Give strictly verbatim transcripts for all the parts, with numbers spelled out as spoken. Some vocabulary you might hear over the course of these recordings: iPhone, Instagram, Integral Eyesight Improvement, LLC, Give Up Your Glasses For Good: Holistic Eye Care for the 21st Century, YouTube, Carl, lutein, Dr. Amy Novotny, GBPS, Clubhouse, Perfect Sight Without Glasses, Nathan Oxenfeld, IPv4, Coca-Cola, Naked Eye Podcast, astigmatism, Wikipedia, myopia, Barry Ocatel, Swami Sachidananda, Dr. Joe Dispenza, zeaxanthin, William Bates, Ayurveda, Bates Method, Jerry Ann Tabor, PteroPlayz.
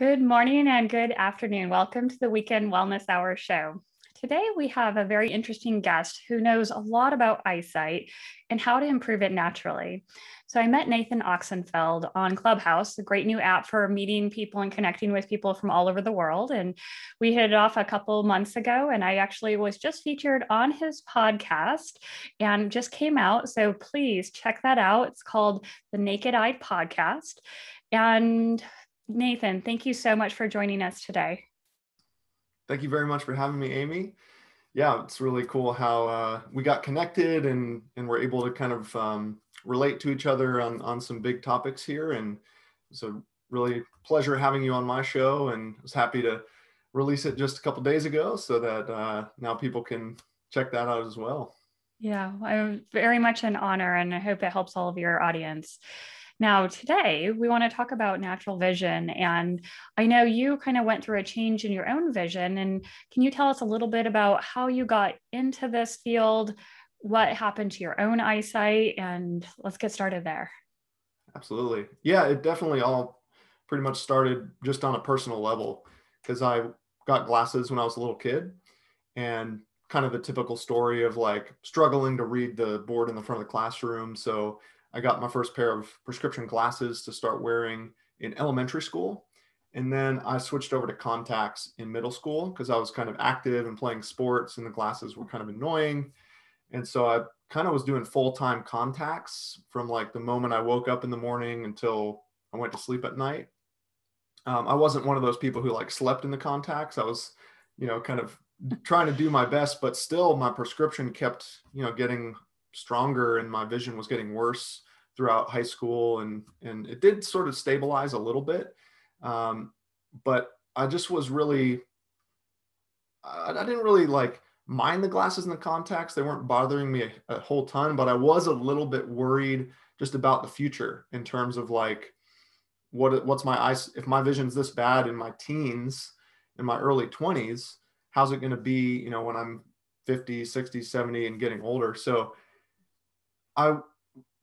Good morning and good afternoon. Welcome to the Weekend Wellness Hour show. Today we have a very interesting guest who knows a lot about eyesight and how to improve it naturally. So I met Nathan Oxenfeld on Clubhouse, a great new app for meeting people and connecting with people from all over the world. And we hit it off a couple months ago, and I actually was just featured on his podcast and just came out. So please check that out. It's called the Naked Eye Podcast. And Nathan, thank you so much for joining us today. Thank you very much for having me, Amy. Yeah, it's really cool how uh, we got connected and, and we're able to kind of um, relate to each other on, on some big topics here. And it's a really pleasure having you on my show, and I was happy to release it just a couple days ago so that uh, now people can check that out as well. Yeah, I'm very much an honor, and I hope it helps all of your audience. Now, today we want to talk about natural vision, and I know you kind of went through a change in your own vision, and can you tell us a little bit about how you got into this field, what happened to your own eyesight, and let's get started there. Absolutely. Yeah, it definitely all pretty much started just on a personal level, because I got glasses when I was a little kid, and kind of the typical story of like struggling to read the board in the front of the classroom. So I got my first pair of prescription glasses to start wearing in elementary school. And then I switched over to contacts in middle school because I was kind of active and playing sports, and the glasses were kind of annoying. And so I kind of was doing full-time contacts from like the moment I woke up in the morning until I went to sleep at night. Um, I wasn't one of those people who like slept in the contacts. I was, you know, kind of trying to do my best, but still my prescription kept, you know, getting stronger, and my vision was getting worse throughout high school, and and it did sort of stabilize a little bit, um, but I just was really I, I didn't really like mind the glasses and the contacts. They weren't bothering me a, a whole ton, but I was a little bit worried just about the future in terms of like what what's my eyes, if my vision's this bad in my teens, in my early twenties, how's it going to be, you know, when I'm fifty, sixty, seventy and getting older. So I,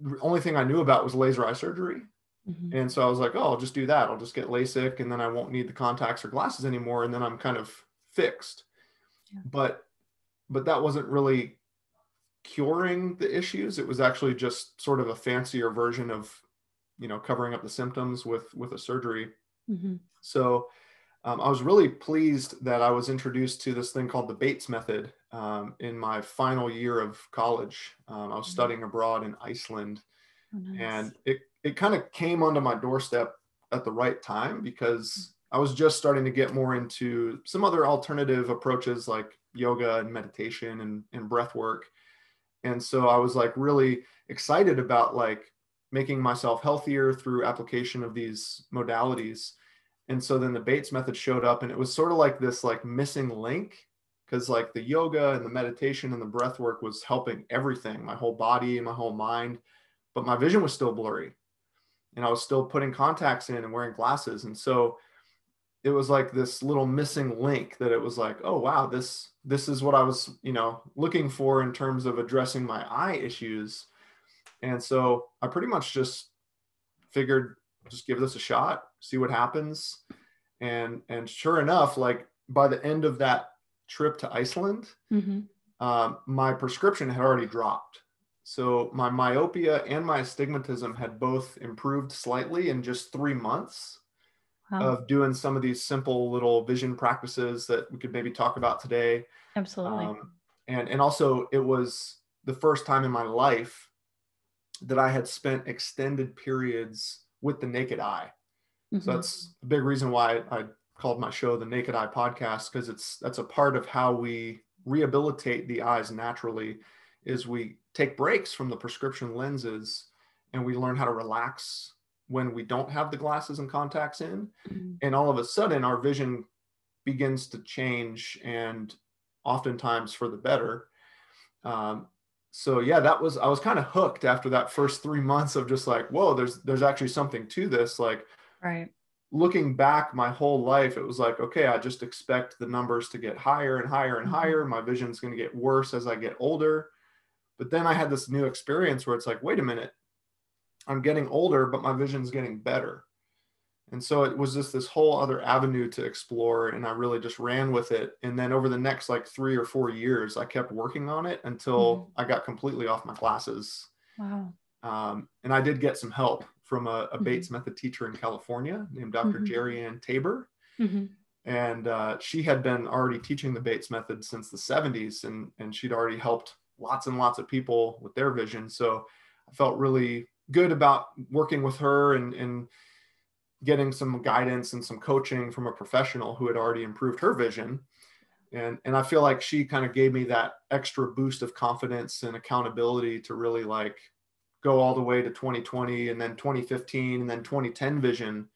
the only thing I knew about was laser eye surgery. Mm-hmm. And so I was like, oh, I'll just do that. I'll just get LASIK, and then I won't need the contacts or glasses anymore. And then I'm kind of fixed. Yeah. But, but that wasn't really curing the issues. It was actually just sort of a fancier version of, you know, covering up the symptoms with, with a surgery. Mm-hmm. So um, I was really pleased that I was introduced to this thing called the Bates Method. Um, in my final year of college, um, I was studying abroad in Iceland. Oh, nice. And it, it kind of came onto my doorstep at the right time, because I was just starting to get more into some other alternative approaches like yoga and meditation and, and breath work. And so I was like really excited about like making myself healthier through application of these modalities. And so then the Bates Method showed up, and it was sort of like this like missing link, because like the yoga and the meditation and the breath work was helping everything, my whole body and my whole mind, but my vision was still blurry, and I was still putting contacts in and wearing glasses. And so it was like this little missing link that it was like, oh, wow, this, this is what I was, you know, looking for in terms of addressing my eye issues. And so I pretty much just figured, just give this a shot, see what happens. And, and sure enough, like by the end of that trip to Iceland, mm-hmm. um, my prescription had already dropped. So my myopia and my astigmatism had both improved slightly in just three months wow. of doing some of these simple little vision practices that we could maybe talk about today. Absolutely. Um, and, and also it was the first time in my life that I had spent extended periods with the naked eye. Mm-hmm. So that's a big reason why I called my show the Naked Eye Podcast, because it's that's a part of how we rehabilitate the eyes naturally, is we take breaks from the prescription lenses and we learn how to relax when we don't have the glasses and contacts in. Mm-hmm. And all of a sudden our vision begins to change, and oftentimes for the better. Um, so yeah, that was, I was kind of hooked after that first three months of just like, whoa, there's, there's actually something to this. Like, right. Looking back my whole life, it was like, okay, I just expect the numbers to get higher and higher and mm-hmm. higher. My vision's going to get worse as I get older. But then I had this new experience where it's like, wait a minute, I'm getting older, but my vision's getting better. And so it was just this whole other avenue to explore. And I really just ran with it. And then over the next like three or four years, I kept working on it until mm. I got completely off my glasses. Wow. Um, and I did get some help from a, a Bates mm-hmm. Method teacher in California named Doctor Mm-hmm. Jerry Ann Tabor. Mm-hmm. And uh, she had been already teaching the Bates Method since the seventies, and, and she'd already helped lots and lots of people with their vision. So I felt really good about working with her and, and getting some guidance and some coaching from a professional who had already improved her vision. And, and I feel like she kind of gave me that extra boost of confidence and accountability to really like go all the way to twenty twenty and then twenty fifteen and then twenty ten vision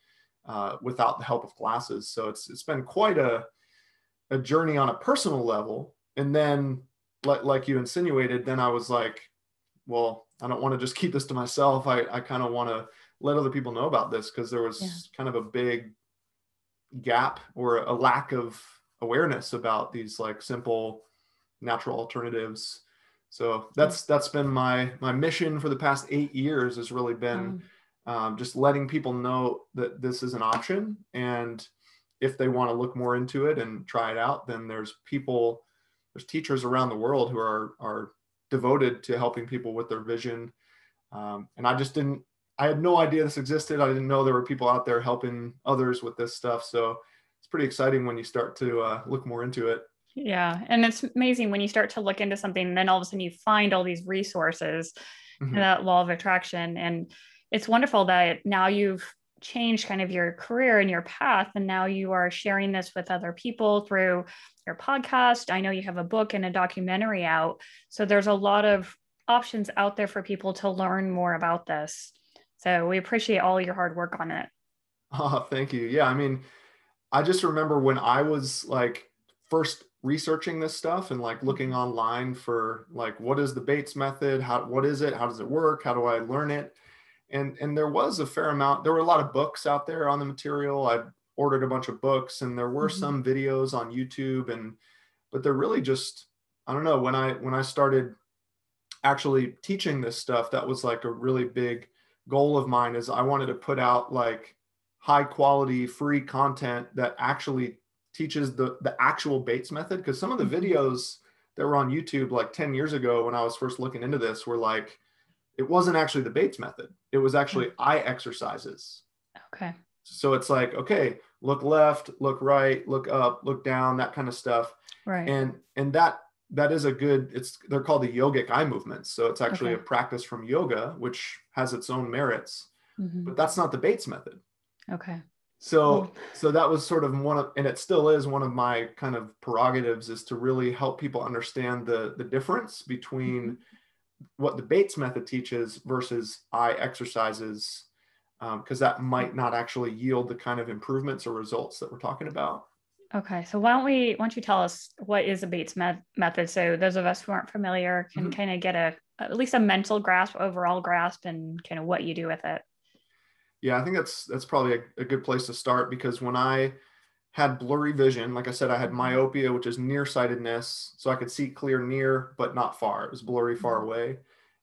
uh, without the help of glasses. So it's, it's been quite a, a journey on a personal level. And then like, like you insinuated, then I was like, well, I don't want to just keep this to myself. I, I kind of want to let other people know about this, because there was yeah. kind of a big gap or a lack of awareness about these like simple natural alternatives. So that's, that's been my, my mission for the past eight years has really been um, um, just letting people know that this is an option. And if they want to look more into it and try it out, then there's people, there's teachers around the world who are, are devoted to helping people with their vision. Um, and I just didn't, I had no idea this existed. I didn't know there were people out there helping others with this stuff. So it's pretty exciting when you start to uh, look more into it. Yeah. And it's amazing when you start to look into something and then all of a sudden you find all these resources mm-hmm. and that law of attraction. And it's wonderful that now you've changed kind of your career and your path. And now you are sharing this with other people through your podcast. I know you have a book and a documentary out. So there's a lot of options out there for people to learn more about this. So we appreciate all your hard work on it. Oh, thank you. Yeah. I mean, I just remember when I was like first researching this stuff and like looking online for like, what is the Bates Method? How, what is it? How does it work? How do I learn it? And, and there was a fair amount, there were a lot of books out there on the material. I ordered a bunch of books and there were mm-hmm. some videos on YouTube, and, but they're really just, I don't know, when I, when I started actually teaching this stuff, that was like a really big goal of mine, is I wanted to put out like high quality, free content that actually teaches the, the actual Bates Method. Because some of the videos that were on YouTube like ten years ago when I was first looking into this were like, it wasn't actually the Bates Method. It was actually okay. eye exercises. Okay. So it's like, okay, look left, look right, look up, look down, that kind of stuff. Right. And, and that, that is a good, it's, they're called the yogic eye movements. So it's actually okay. a practice from yoga, which has its own merits, mm-hmm. but that's not the Bates Method. Okay. So, so that was sort of one of, and it still is one of my kind of prerogatives, is to really help people understand the, the difference between mm-hmm. what the Bates Method teaches versus eye exercises. Um, cause that might not actually yield the kind of improvements or results that we're talking about. Okay. So why don't we, why don't you tell us what is the Bates me- method? So those of us who aren't familiar can mm-hmm. kind of get a, at least a mental grasp, overall grasp, and kind of what you do with it. Yeah, I think that's that's probably a, a good place to start, because when I had blurry vision, like I said, I had myopia, which is nearsightedness. So I could see clear near, but not far. It was blurry far away.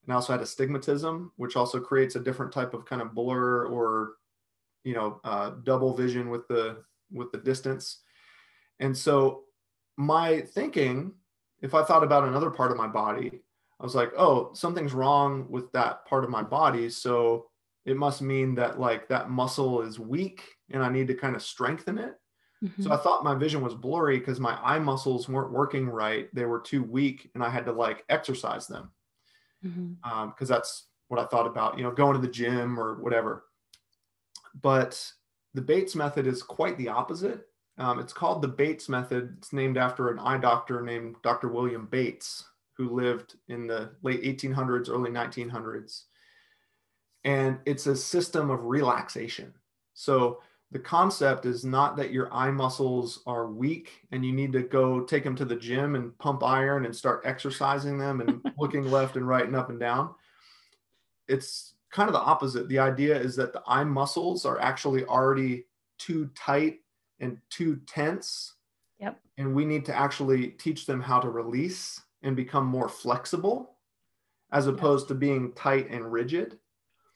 And I also had astigmatism, which also creates a different type of kind of blur or, you know, uh, double vision with the with the distance. And so my thinking, if I thought about another part of my body, I was like, oh, something's wrong with that part of my body. So it must mean that like that muscle is weak and I need to kind of strengthen it. Mm-hmm. So I thought my vision was blurry because my eye muscles weren't working right. They were too weak and I had to like exercise them. Mm-hmm. Um, cause that's what I thought about, you know, going to the gym or whatever. But the Bates Method is quite the opposite. Um, it's called the Bates Method. It's named after an eye doctor named Doctor William Bates, who lived in the late eighteen hundreds, early nineteen hundreds. And it's a system of relaxation. So the concept is not that your eye muscles are weak and you need to go take them to the gym and pump iron and start exercising them and looking left and right and up and down. It's kind of the opposite. The idea is that the eye muscles are actually already too tight and too tense. Yep. And we need to actually teach them how to release and become more flexible, as opposed yep. to being tight and rigid.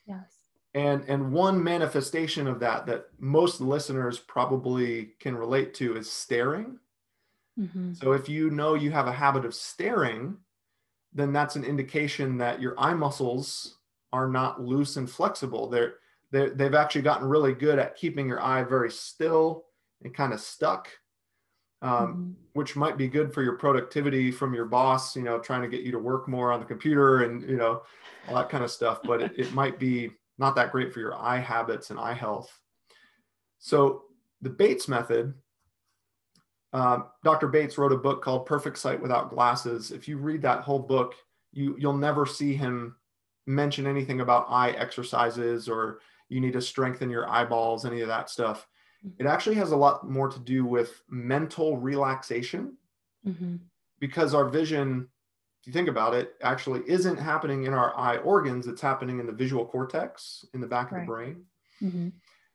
Yes. And, and one manifestation of that that most listeners probably can relate to is staring. Mm-hmm. So if you know you have a habit of staring, then that's an indication that your eye muscles are not loose and flexible. They're, they're, they've actually gotten really good at keeping your eye very still and kind of stuck, um, mm-hmm. which might be good for your productivity from your boss, you know, trying to get you to work more on the computer and, you know, all that kind of stuff. But it, it might be not that great for your eye habits and eye health. So the Bates Method, um, Doctor Bates wrote a book called Perfect Sight Without Glasses. If you read that whole book, you, you'll never see him mention anything about eye exercises or you need to strengthen your eyeballs, any of that stuff. It actually has a lot more to do with mental relaxation, mm-hmm. because our vision, if you think about it, actually isn't happening in our eye organs. It's happening in the visual cortex in the back right. of the brain. Mm-hmm.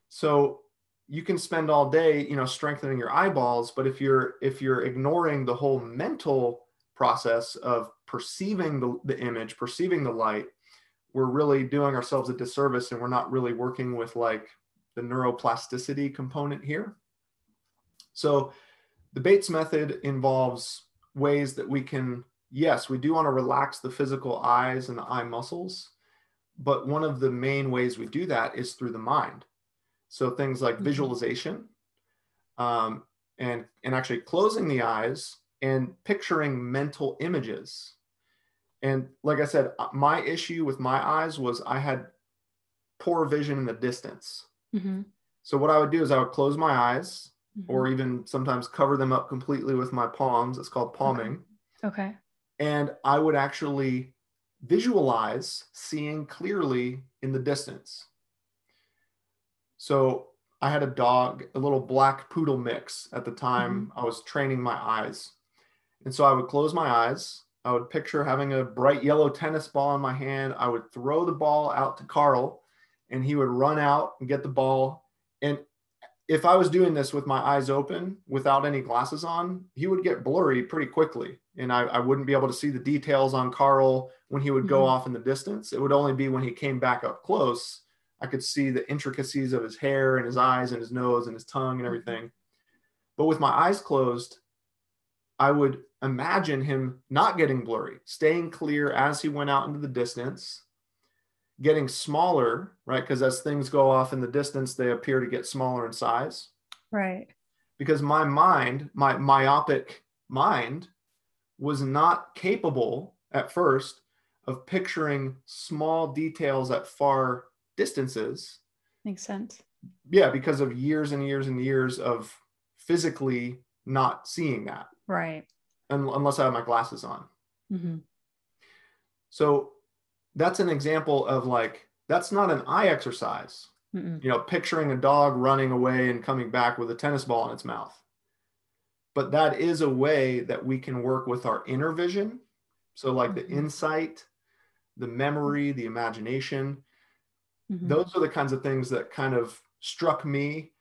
So you can spend all day, you know, strengthening your eyeballs, but if you're, if you're ignoring the whole mental process of perceiving the, the image, perceiving the light, we're really doing ourselves a disservice and we're not really working with like the neuroplasticity component here. So the Bates Method involves ways that we can, yes, we do want to relax the physical eyes and the eye muscles, but one of the main ways we do that is through the mind. So things like mm-hmm. visualization, um, and, and actually closing the eyes and picturing mental images. And like I said, my issue with my eyes was I had poor vision in the distance. Mm-hmm. So what I would do is I would close my eyes, mm-hmm. or even sometimes cover them up completely with my palms. It's called palming. Okay. Okay. And I would actually visualize seeing clearly in the distance. So I had a dog, a little black poodle mix at the time. Mm-hmm. I was training my eyes. And so I would close my eyes. I would picture having a bright yellow tennis ball in my hand. I would throw the ball out to Carl and he would run out and get the ball. And if I was doing this with my eyes open without any glasses on, he would get blurry pretty quickly. And I, I wouldn't be able to see the details on Carl when he would go mm-hmm. off in the distance. It would only be when he came back up close, I could see the intricacies of his hair and his eyes and his nose and his tongue and everything. But with my eyes closed, I would imagine him not getting blurry, staying clear as he went out into the distance, getting smaller, right? Because as things go off in the distance, they appear to get smaller in size. Right. Because my mind, my myopic mind, was not capable at first of picturing small details at far distances. Makes sense. Yeah, because of years and years and years of physically not seeing that. Right. Unless I have my glasses on. Mm-hmm. So that's an example of like, that's not an eye exercise, mm-mm. you know, picturing a dog running away and coming back with a tennis ball in its mouth. But that is a way that we can work with our inner vision. So like mm-hmm. the insight, the memory, the imagination, mm-hmm. those are the kinds of things that kind of struck me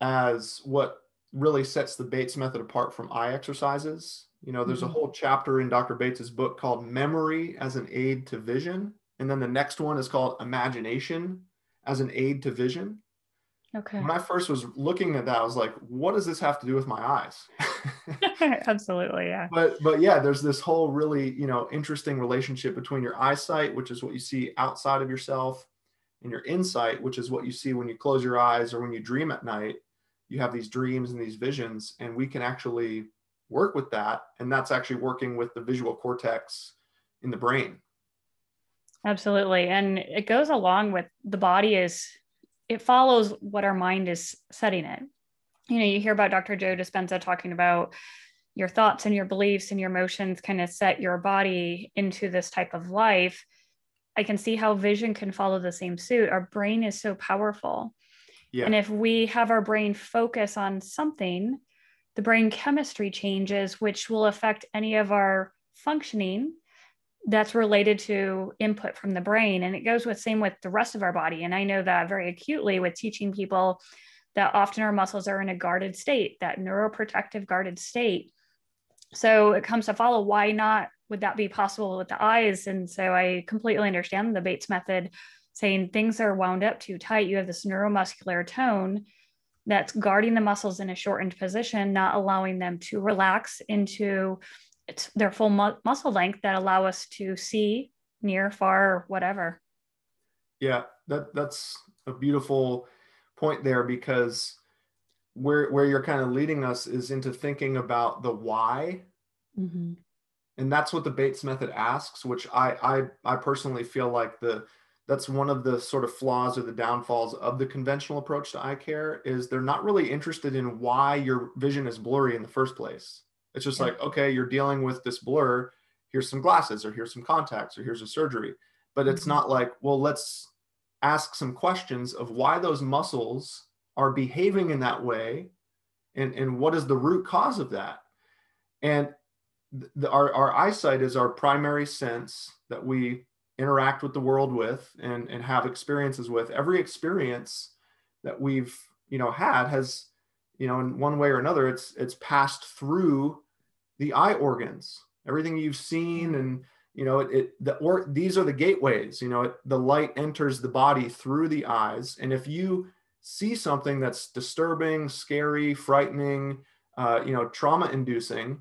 as what really sets the Bates Method apart from eye exercises. You know, there's mm-hmm. a whole chapter in Doctor Bates's book called Memory as an Aid to Vision. And then the next one is called Imagination as an Aid to Vision. Okay. When I first was looking at that, I was like, what does this have to do with my eyes? Absolutely. Yeah. But, but yeah, there's this whole really, you know, interesting relationship between your eyesight, which is what you see outside of yourself, and your insight, which is what you see when you close your eyes or when you dream at night. You have these dreams and these visions, and we can actually work with that. And that's actually working with the visual cortex in the brain. Absolutely. And it goes along with the body is, it follows what our mind is setting it. You know, you hear about Doctor Joe Dispenza talking about your thoughts and your beliefs and your emotions kind of set your body into this type of life. I can see how vision can follow the same suit. Our brain is so powerful. Yeah. And if we have our brain focus on something, the brain chemistry changes, which will affect any of our functioning that's related to input from the brain. And it goes with same with the rest of our body. And I know that very acutely with teaching people that often our muscles are in a guarded state, that neuroprotective guarded state. So it comes to follow, why not would that be possible with the eyes? And so I completely understand the Bates Method saying things are wound up too tight. You have this neuromuscular tone that's guarding the muscles in a shortened position, not allowing them to relax into it's their full mu- muscle length that allow us to see near, far, whatever. Yeah, that that's a beautiful point there, because where where you're kind of leading us is into thinking about the why. Mm-hmm. And that's what the Bates Method asks, which I, I I personally feel like the that's one of the sort of flaws or the downfalls of the conventional approach to eye care is they're not really interested in why your vision is blurry in the first place. It's just yeah. like, okay, you're dealing with this blur. Here's some glasses, or here's some contacts, or here's a surgery. But it's mm-hmm. not like, well, let's ask some questions of why those muscles are behaving in that way, and, and what is the root cause of that. And the, our, our eyesight is our primary sense that we interact with the world with and, and have experiences with. Every experience that we've, you know, had has, you know, in one way or another, it's it's passed through the eye organs. Everything you've seen, and you know, it, it the or these are the gateways. You know, it, the light enters the body through the eyes. And if you see something that's disturbing, scary, frightening, uh, you know, trauma-inducing,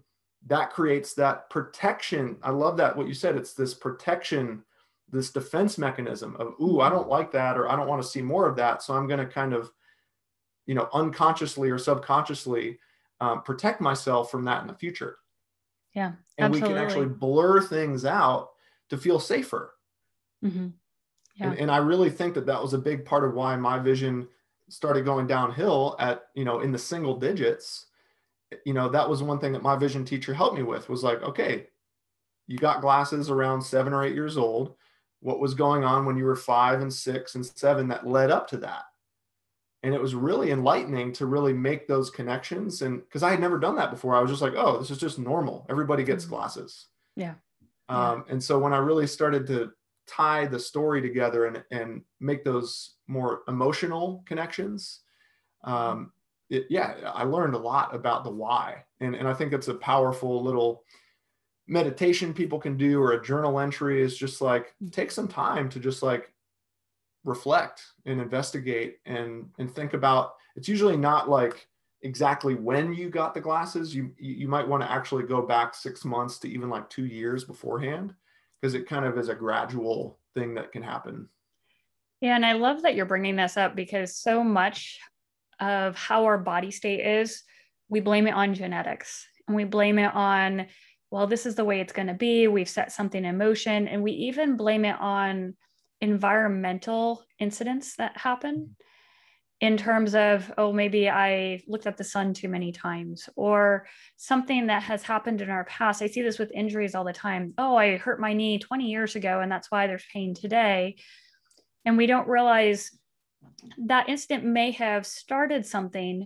that creates that protection. I love that what you said. It's this protection, this defense mechanism of, ooh, I don't like that, or I don't want to see more of that. So I'm going to kind of, you know, unconsciously or subconsciously um, protect myself from that in the future. Yeah, and absolutely. We can actually blur things out to feel safer. Mm-hmm. Yeah. And, and I really think that that was a big part of why my vision started going downhill at, you know, in the single digits. You know, that was one thing that my vision teacher helped me with, was like, okay, you got glasses around seven or eight years old. What was going on when you were five and six and seven that led up to that? And it was really enlightening to really make those connections. And because I had never done that before, I was just like, oh, this is just normal. Everybody gets glasses. Yeah. Um, yeah. And so when I really started to tie the story together and, and make those more emotional connections, um, it, yeah, I learned a lot about the why. And, and I think it's a powerful little meditation people can do, or a journal entry, is just like, take some time to just like, reflect and investigate and and think about. It's usually not like exactly when you got the glasses. You you might want to actually go back six months to even like two years beforehand, because it kind of is a gradual thing that can happen. Yeah, and I love that you're bringing this up, because so much of how our body state is, we blame it on genetics, and we blame it on, well, this is the way it's going to be. We've set something in motion, and we even blame it on environmental incidents that happen, in terms of, oh, maybe I looked at the sun too many times, or something that has happened in our past. I see this with injuries all the time. Oh, I hurt my knee twenty years ago, and that's why there's pain today. And we don't realize that incident may have started something,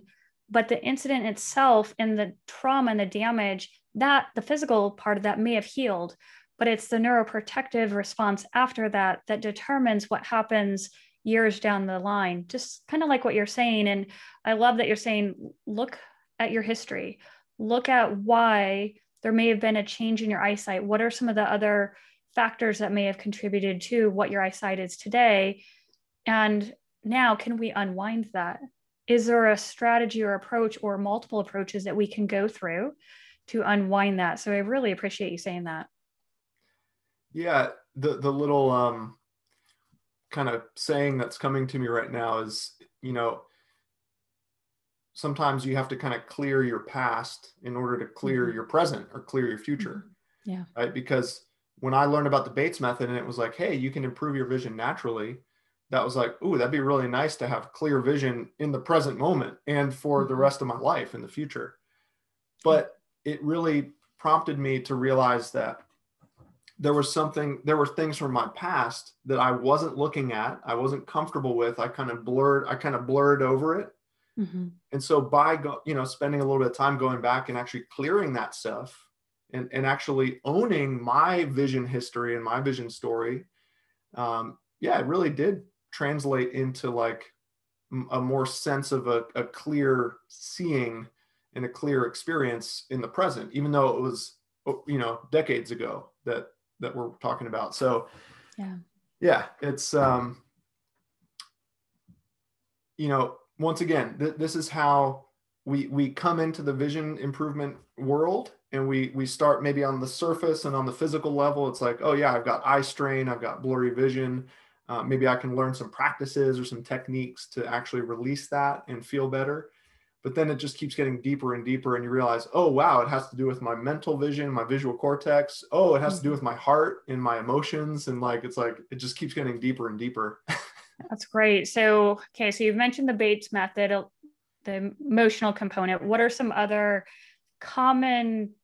but the incident itself and the trauma and the damage, that the physical part of that may have healed, but it's the neuroprotective response after that that determines what happens years down the line, just kind of like what you're saying. And I love that you're saying, look at your history, look at why there may have been a change in your eyesight. What are some of the other factors that may have contributed to what your eyesight is today? And now, can we unwind that? Is there a strategy or approach or multiple approaches that we can go through to unwind that? So I really appreciate you saying that. Yeah, the, the little um, kind of saying that's coming to me right now is, you know, sometimes you have to kind of clear your past in order to clear mm-hmm. your present or clear your future. Yeah. Right. Because when I learned about the Bates Method and it was like, hey, you can improve your vision naturally, that was like, ooh, that'd be really nice to have clear vision in the present moment and for mm-hmm. the rest of my life in the future. But it really prompted me to realize that there was something, there were things from my past that I wasn't looking at, I wasn't comfortable with, I kind of blurred, I kind of blurred over it. Mm-hmm. And so by, go, you know, spending a little bit of time going back and actually clearing that stuff and, and actually owning my vision history and my vision story, um, yeah, it really did translate into like a more sense of a, a clear seeing and a clear experience in the present, even though it was, you know, decades ago that that we're talking about. So yeah, yeah, it's, um, you know, once again, th this is how we we come into the vision improvement world, and we we start maybe on the surface and on the physical level. It's like, oh yeah, I've got eye strain, I've got blurry vision. Uh, maybe I can learn some practices or some techniques to actually release that and feel better. But then it just keeps getting deeper and deeper, and you realize, oh, wow, it has to do with my mental vision, my visual cortex. Oh, it has to do with my heart and my emotions. And like, it's like, it just keeps getting deeper and deeper. That's great. So, okay, so you've mentioned the Bates method, the emotional component. What are some other common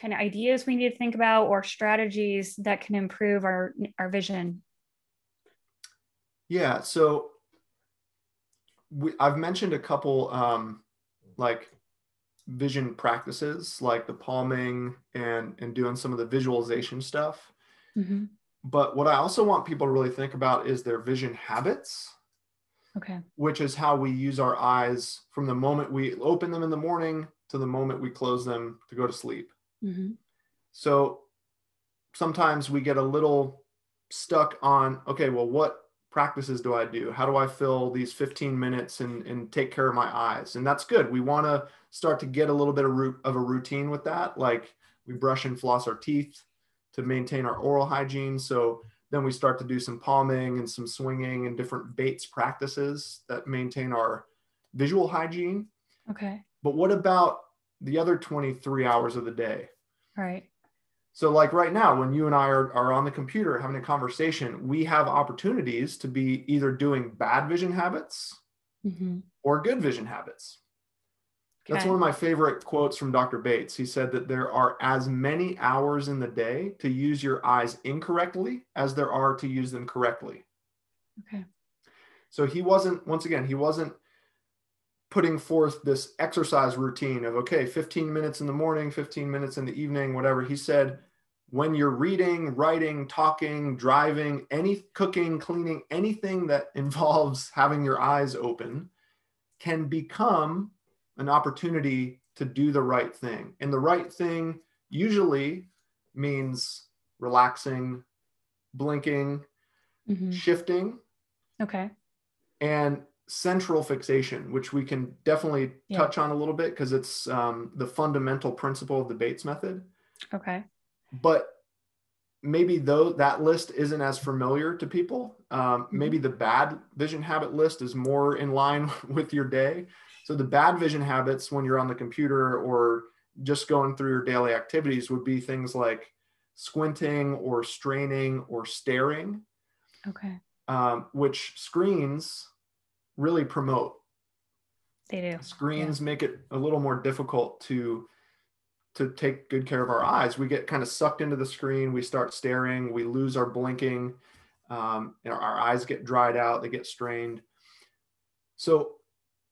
kind of ideas we need to think about, or strategies that can improve our, our vision? Yeah, so we, I've mentioned a couple um, like vision practices, like the palming and, and doing some of the visualization stuff. Mm-hmm. But what I also want people to really think about is their vision habits, okay, which is how we use our eyes from the moment we open them in the morning to the moment we close them to go to sleep. Mm-hmm. So sometimes we get a little stuck on, okay, well, what practices do I do? How do I fill these fifteen minutes and, and take care of my eyes? And that's good. We want to start to get a little bit of, root, of a routine with that. Like we brush and floss our teeth to maintain our oral hygiene. So then we start to do some palming and some swinging and different Bates practices that maintain our visual hygiene. Okay. But what about the other twenty-three hours of the day? All right. So like right now, when you and I are, are on the computer having a conversation, we have opportunities to be either doing bad vision habits mm-hmm. or good vision habits. Okay. That's one of my favorite quotes from Doctor Bates. He said that there are as many hours in the day to use your eyes incorrectly as there are to use them correctly. Okay. So he wasn't, once again, he wasn't putting forth this exercise routine of, okay, fifteen minutes in the morning, fifteen minutes in the evening, whatever. He said, when you're reading, writing, talking, driving, any cooking, cleaning, anything that involves having your eyes open can become an opportunity to do the right thing. And the right thing usually means relaxing, blinking, mm-hmm. shifting. Okay. And central fixation, which we can definitely yeah. touch on a little bit because it's um, the fundamental principle of the Bates method. Okay. But maybe though that list isn't as familiar to people, um, maybe the bad vision habit list is more in line with your day. So the bad vision habits when you're on the computer or just going through your daily activities would be things like squinting or straining or staring. Okay. Um, which screens really promote. They do. Screens yeah. make it a little more difficult to to take good care of our eyes. We get kind of sucked into the screen. We start staring. We lose our blinking. Um, and our, our eyes get dried out. They get strained. So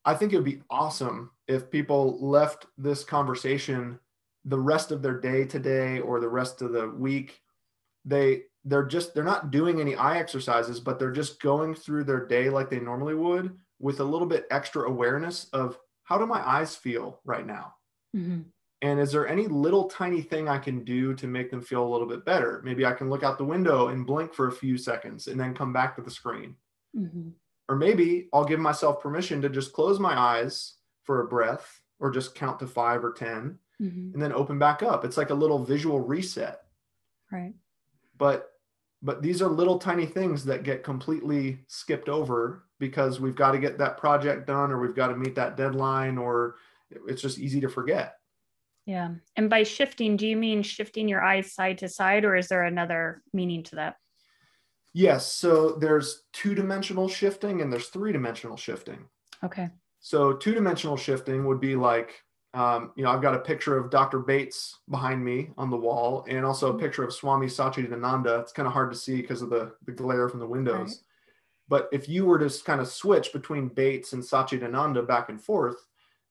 I think it'd be awesome if people left this conversation the rest of their day today or the rest of the week. They They're just, they're not doing any eye exercises, but they're just going through their day like they normally would with a little bit extra awareness of how do my eyes feel right now? Mm-hmm. And is there any little tiny thing I can do to make them feel a little bit better? Maybe I can look out the window and blink for a few seconds and then come back to the screen. Mm-hmm. Or maybe I'll give myself permission to just close my eyes for a breath or just count to five or ten mm-hmm. and then open back up. It's like a little visual reset. Right. But But these are little tiny things that get completely skipped over because we've got to get that project done or we've got to meet that deadline or it's just easy to forget. Yeah. And by shifting, do you mean shifting your eyes side to side or is there another meaning to that? Yes. So there's two-dimensional shifting and there's three-dimensional shifting. Okay. So two-dimensional shifting would be like, Um, you know, I've got a picture of Doctor Bates behind me on the wall and also a picture of Swami Sachidananda. It's kind of hard to see because of the, the glare from the windows. Right. But if you were to kind of switch between Bates and Sachidananda back and forth,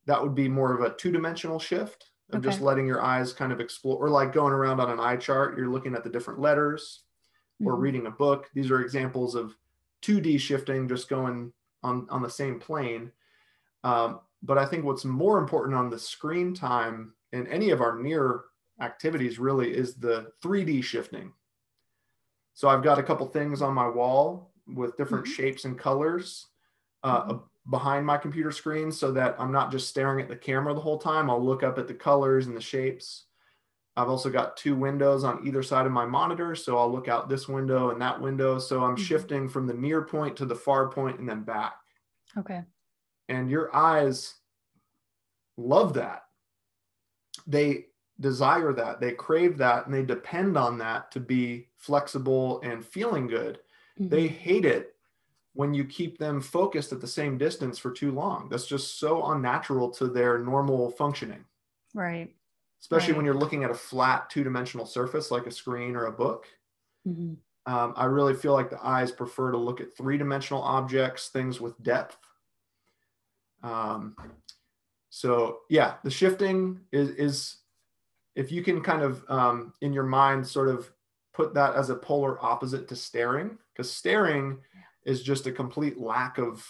that would be more of a two-dimensional shift of okay. just letting your eyes kind of explore, or like going around on an eye chart. You're looking at the different letters mm-hmm. or reading a book. These are examples of two D shifting, just going on, on the same plane. Um, But I think what's more important on the screen time in any of our near activities really is the three D shifting. So I've got a couple things on my wall with different mm-hmm. shapes and colors, uh, a behind my computer screen so that I'm not just staring at the camera the whole time. I'll look up at the colors and the shapes. I've also got two windows on either side of my monitor. So I'll look out this window and that window. So I'm mm-hmm. shifting from the near point to the far point and then back. Okay. And your eyes love that. They desire that, they crave that, and they depend on that to be flexible and feeling good. Mm-hmm. They hate it when you keep them focused at the same distance for too long. That's just so unnatural to their normal functioning. Right. Especially right. when you're looking at a flat two-dimensional surface like a screen or a book. Mm-hmm. Um, I really feel like the eyes prefer to look at three-dimensional objects, things with depth. Um, so yeah, the shifting is, is if you can kind of um, in your mind sort of put that as a polar opposite to staring, because staring is just a complete lack of,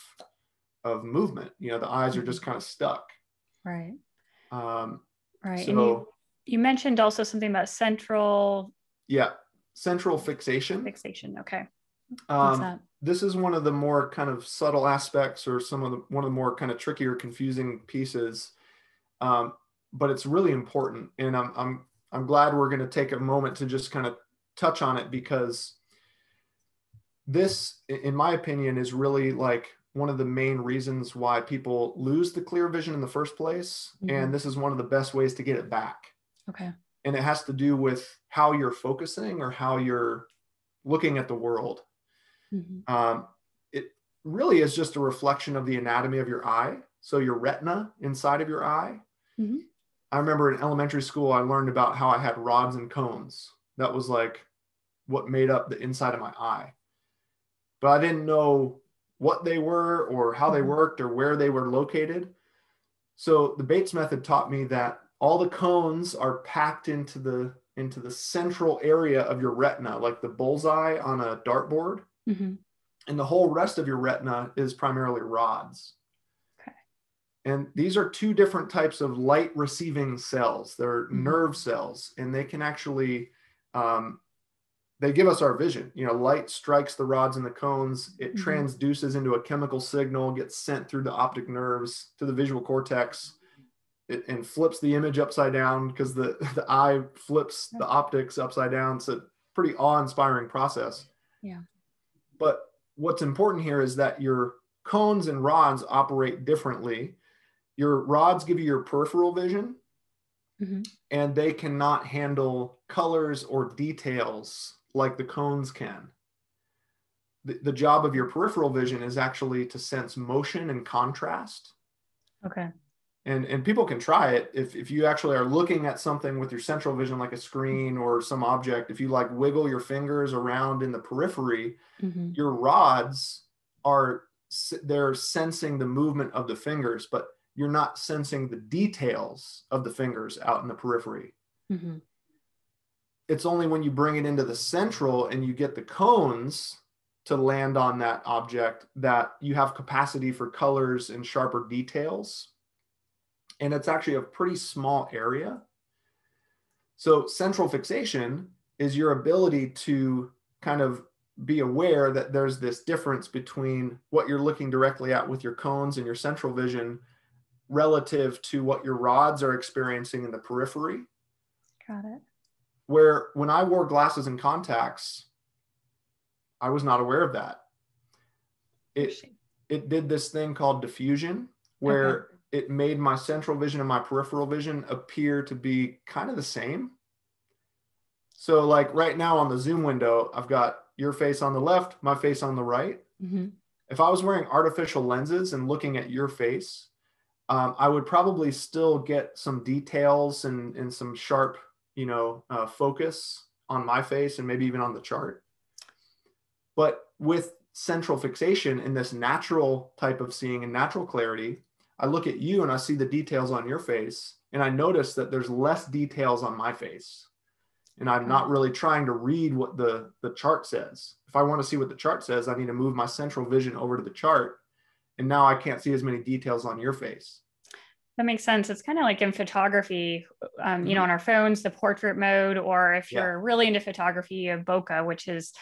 of movement. You know, the eyes are just kind of stuck. Right. Um, right. So, and you, you mentioned also something about central. Yeah. Central fixation. Fixation. Okay. What's um, that? This is one of the more kind of subtle aspects, or some of the, one of the more kind of tricky or confusing pieces. Um, but it's really important. And I'm, I'm, I'm glad we're going to take a moment to just kind of touch on it, because this, in my opinion, is really like one of the main reasons why people lose the clear vision in the first place. Mm-hmm. And this is one of the best ways to get it back. Okay. And it has to do with how you're focusing or how you're looking at the world. Mm-hmm. Um, it really is just a reflection of the anatomy of your eye. So your retina inside of your eye. Mm-hmm. I remember in elementary school, I learned about how I had rods and cones. That was like what made up the inside of my eye. But I didn't know what they were or how they worked or where they were located. So the Bates method taught me that all the cones are packed into the, into the central area of your retina, like the bullseye on a dartboard. Mm-hmm. And the whole rest of your retina is primarily rods. Okay. And these are two different types of light receiving cells. They're mm-hmm. nerve cells, and they can actually, um, they give us our vision. You know, light strikes the rods and the cones. It mm-hmm. transduces into a chemical signal, gets sent through the optic nerves to the visual cortex, it, and flips the image upside down, because the, the eye flips the optics upside down. It's a pretty awe-inspiring process. Yeah. But what's important here is that your cones and rods operate differently. Your rods give you your peripheral vision, mm-hmm. and they cannot handle colors or details like the cones can. The, the job of your peripheral vision is actually to sense motion and contrast. Okay. And, and people can try it. If, if you actually are looking at something with your central vision, like a screen or some object, if you like wiggle your fingers around in the periphery, mm-hmm. your rods are, they're sensing the movement of the fingers, but you're not sensing the details of the fingers out in the periphery. Mm-hmm. It's only when you bring it into the central and you get the cones to land on that object that you have capacity for colors and sharper details. And it's actually a pretty small area. So central fixation is your ability to kind of be aware that there's this difference between what you're looking directly at with your cones and your central vision relative to what your rods are experiencing in the periphery. Got it. Where when I wore glasses and contacts, I was not aware of that. It, it did this thing called diffusion, where okay. it made my central vision and my peripheral vision appear to be kind of the same. So like right now on the Zoom window, I've got your face on the left, my face on the right. Mm-hmm. If I was wearing artificial lenses and looking at your face, um, I would probably still get some details and, and some sharp you know, uh, focus on my face and maybe even on the chart. But with central fixation and this natural type of seeing and natural clarity, I look at you and I see the details on your face, and I notice that there's less details on my face. And I'm not really trying to read what the, the chart says. If I want to see what the chart says, I need to move my central vision over to the chart. And now I can't see as many details on your face. That makes sense. It's kind of like in photography, um, you know, on our phones, the portrait mode, or if you're yeah. really into photography, you have bokeh, which is,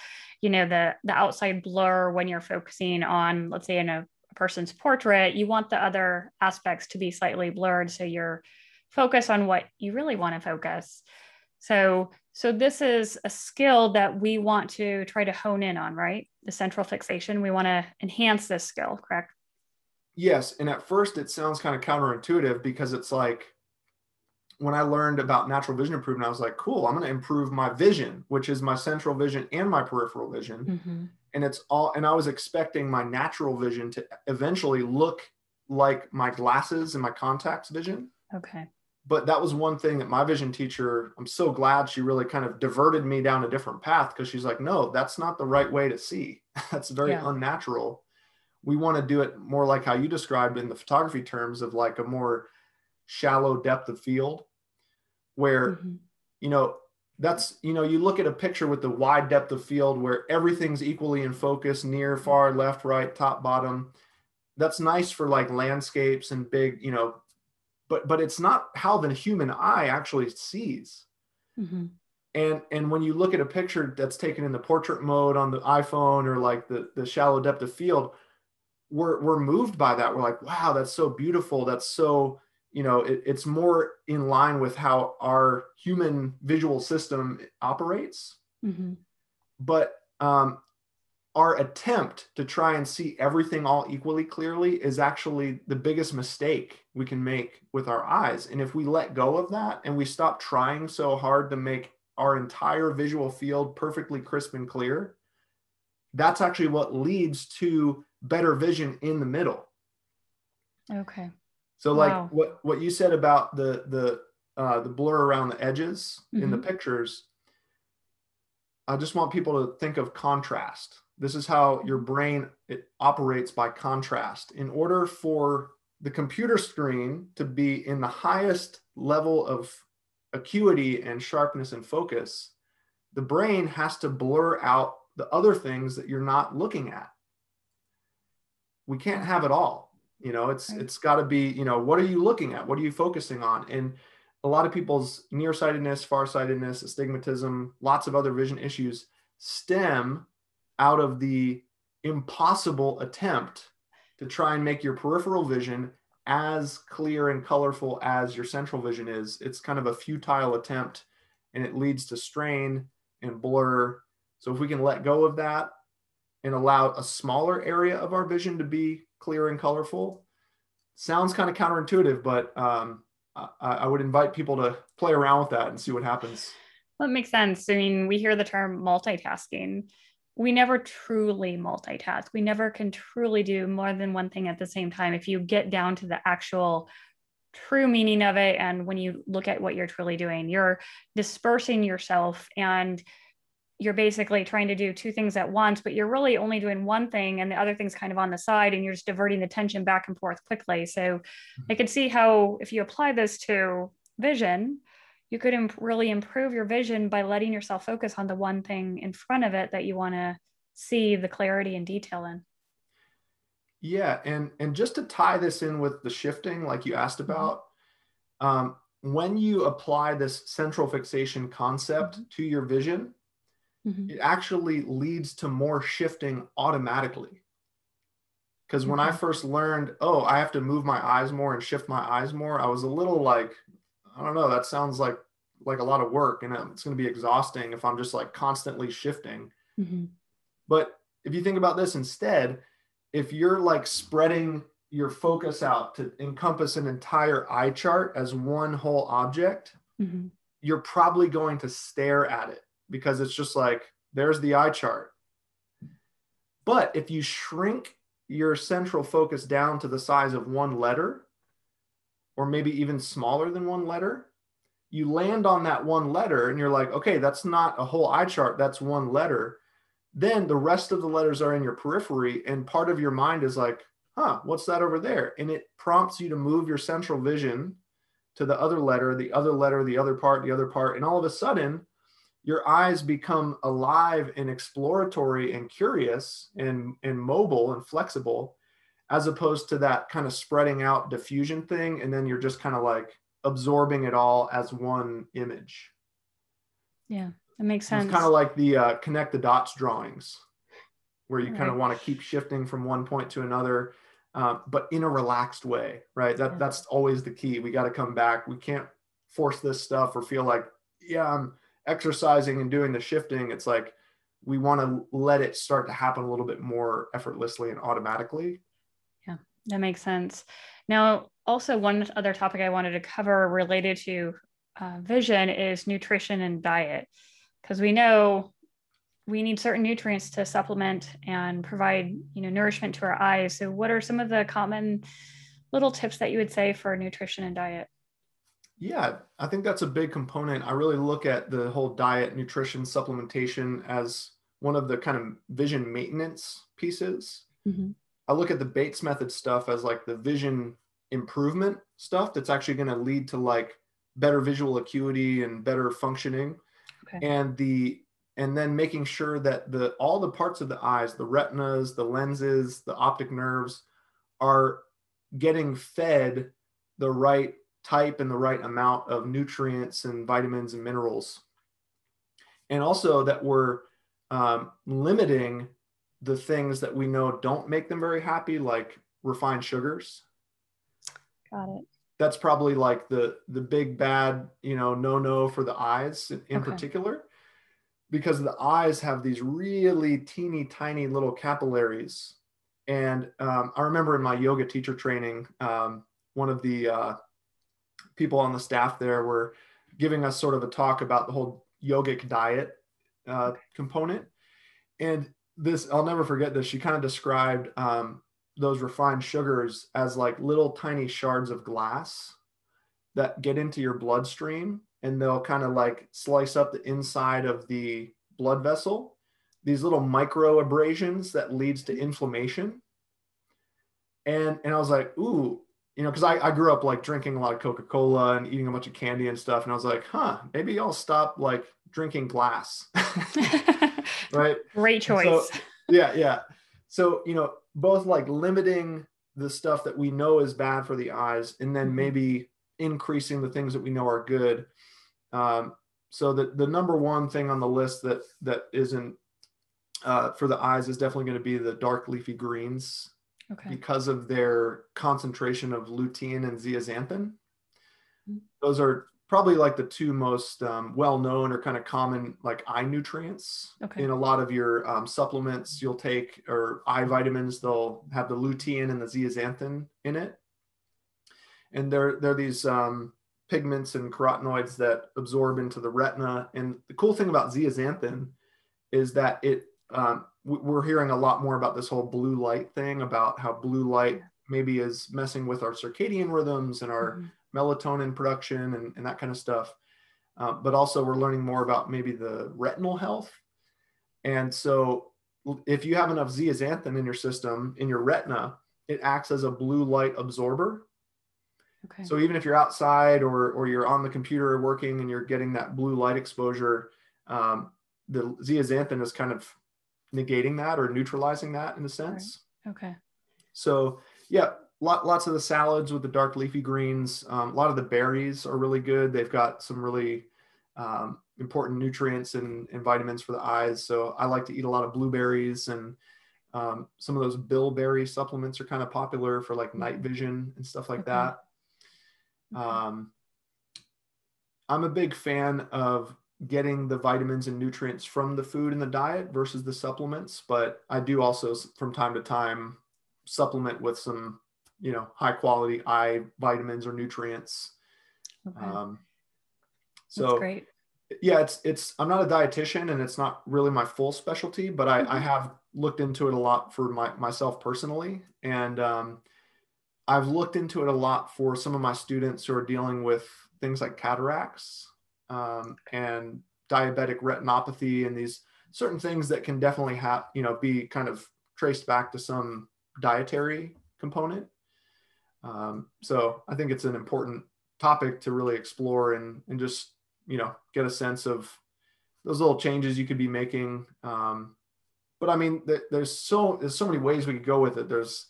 you know, the, the outside blur when you're focusing on, let's say in a person's portrait, you want the other aspects to be slightly blurred. So you're focused on what you really want to focus. So, so this is a skill that we want to try to hone in on, right? The central fixation, we want to enhance this skill, correct? Yes. And at first it sounds kind of counterintuitive, because it's like, when I learned about natural vision improvement, I was like, cool, I'm going to improve my vision, which is my central vision and my peripheral vision. Mm-hmm. And it's all, and I was expecting my natural vision to eventually look like my glasses and my contacts vision. Okay. But that was one thing that my vision teacher, I'm so glad she really kind of diverted me down a different path, because she's like, no, that's not the right way to see. That's very yeah. unnatural. We want to do it more like how you described in the photography terms of like a more shallow depth of field, where, mm-hmm. you know, that's, you know, you look at a picture with the wide depth of field where everything's equally in focus, near, far, left, right, top, bottom. That's nice for like landscapes and big, you know, But but it's not how the human eye actually sees. Mm-hmm. And and when you look at a picture that's taken in the portrait mode on the iPhone or like the, the shallow depth of field, we're we're moved by that. We're like, wow, that's so beautiful. That's so, you know, it, it's more in line with how our human visual system operates. Mm-hmm. But um, our attempt to try and see everything all equally clearly is actually the biggest mistake we can make with our eyes. And if we let go of that and we stop trying so hard to make our entire visual field perfectly crisp and clear, that's actually what leads to better vision in the middle. Okay. So like wow. what, what you said about the, the, uh, the blur around the edges mm-hmm. in the pictures, I just want people to think of contrast. This is how your brain it operates by contrast. In order for the computer screen to be in the highest level of acuity and sharpness and focus, the brain has to blur out the other things that you're not looking at. We can't have it all. You know, it's right. it's got to be, you know, what are you looking at? What are you focusing on? And a lot of people's nearsightedness, farsightedness, astigmatism, lots of other vision issues stem out of the impossible attempt to try and make your peripheral vision as clear and colorful as your central vision is. It's kind of a futile attempt, and it leads to strain and blur. So if we can let go of that and allow a smaller area of our vision to be clear and colorful, sounds kind of counterintuitive, but um, I, I would invite people to play around with that and see what happens. Well, it makes sense. I mean, we hear the term multitasking. We never truly multitask. We never can truly do more than one thing at the same time. If you get down to the actual true meaning of it, and when you look at what you're truly doing, you're dispersing yourself and you're basically trying to do two things at once, but you're really only doing one thing and the other thing's kind of on the side, and you're just diverting the tension back and forth quickly. So I could see how if you apply this to vision, you could imp- really improve your vision by letting yourself focus on the one thing in front of it that you want to see the clarity and detail in. Yeah. And, and just to tie this in with the shifting, like you asked about, mm-hmm. um, when you apply this central fixation concept mm-hmm. to your vision, mm-hmm. it actually leads to more shifting automatically. Because mm-hmm. when I first learned, oh, I have to move my eyes more and shift my eyes more, I was a little like, I don't know, that sounds like, like a lot of work, and it's going to be exhausting if I'm just like constantly shifting. Mm-hmm. But if you think about this instead, if you're like spreading your focus out to encompass an entire eye chart as one whole object, mm-hmm. you're probably going to stare at it because it's just like, there's the eye chart. But if you shrink your central focus down to the size of one letter, or maybe even smaller than one letter, you land on that one letter and you're like, okay, that's not a whole eye chart, that's one letter. Then the rest of the letters are in your periphery, and part of your mind is like, huh, what's that over there? And it prompts you to move your central vision to the other letter, the other letter, the other part, the other part. And all of a sudden, your eyes become alive and exploratory and curious and, and mobile and flexible, as opposed to that kind of spreading out diffusion thing. And then you're just kind of like absorbing it all as one image. Yeah, that makes sense. It's kind of like the uh, connect the dots drawings, where you right. kind of want to keep shifting from one point to another uh, but in a relaxed way, right? That that's always the key. We got to come back. We can't force this stuff or feel like, yeah, I'm exercising and doing the shifting. It's like, we want to let it start to happen a little bit more effortlessly and automatically. Yeah, that makes sense. Now, also one other topic I wanted to cover related to uh, vision is nutrition and diet, because we know we need certain nutrients to supplement and provide, you know, nourishment to our eyes. So what are some of the common little tips that you would say for nutrition and diet? Yeah, I think that's a big component. I really look at the whole diet, nutrition, supplementation as one of the kind of vision maintenance pieces. Mm-hmm. I look at the Bates Method stuff as like the vision improvement stuff that's actually going to lead to like better visual acuity and better functioning. Okay. And the and then making sure that the all the parts of the eyes, the retinas, the lenses, the optic nerves are getting fed the right type and the right amount of nutrients and vitamins and minerals. And also that we're um, limiting the things that we know don't make them very happy, like refined sugars. Got it. That's probably like the, the big bad, you know, no-no for the eyes in, in okay. particular, because the eyes have these really teeny tiny little capillaries. And um, I remember in my yoga teacher training, um, one of the, uh, people on the staff there were giving us sort of a talk about the whole yogic diet uh, component. And this, I'll never forget this. She kind of described um, those refined sugars as like little tiny shards of glass that get into your bloodstream, and they'll kind of like slice up the inside of the blood vessel, these little micro abrasions that leads to inflammation. And, and I was like, ooh, you know, because I, I grew up like drinking a lot of Coca-Cola and eating a bunch of candy and stuff. And I was like, huh, maybe I'll stop like drinking glass. Right. Great choice. So, yeah. Yeah. So, you know, both like limiting the stuff that we know is bad for the eyes, and then maybe increasing the things that we know are good. Um, so the, the number one thing on the list that, that isn't uh, for the eyes is definitely going to be the dark leafy greens. Okay. Because of their concentration of lutein and zeaxanthin. Those are probably like the two most um, well-known or kind of common like eye nutrients. Okay. In a lot of your um, supplements you'll take, or eye vitamins, they'll have the lutein and the zeaxanthin in it. And they're, they're these um, pigments and carotenoids that absorb into the retina. And the cool thing about zeaxanthin is that it, um, we're hearing a lot more about this whole blue light thing, about how blue light maybe is messing with our circadian rhythms and our mm-hmm. melatonin production and, and that kind of stuff. Uh, but also we're learning more about maybe the retinal health. And so if you have enough zeaxanthin in your system, in your retina, it acts as a blue light absorber. Okay. So even if you're outside or, or you're on the computer working and you're getting that blue light exposure, um, the zeaxanthin is kind of negating that or neutralizing that in a sense. Right. Okay. So yeah, lot, lots of the salads with the dark leafy greens, um, a lot of the berries are really good. They've got some really um, important nutrients and, and vitamins for the eyes. So I like to eat a lot of blueberries, and um, some of those bilberry supplements are kind of popular for like night vision and stuff like okay. that. Okay. Um, I'm a big fan of getting the vitamins and nutrients from the food and the diet versus the supplements. But I do also from time to time supplement with some, you know, high quality eye vitamins or nutrients. Okay. Um, so that's great. Yeah, it's, it's, I'm not a dietitian and it's not really my full specialty, but I, mm-hmm. I have looked into it a lot for my, myself personally. And um, I've looked into it a lot for some of my students who are dealing with things like cataracts. Um, and diabetic retinopathy, and these certain things that can definitely have, you know, be kind of traced back to some dietary component. Um, so I think it's an important topic to really explore and, and just, you know, get a sense of those little changes you could be making. Um, but I mean, th- there's so, there's so many ways we could go with it. There's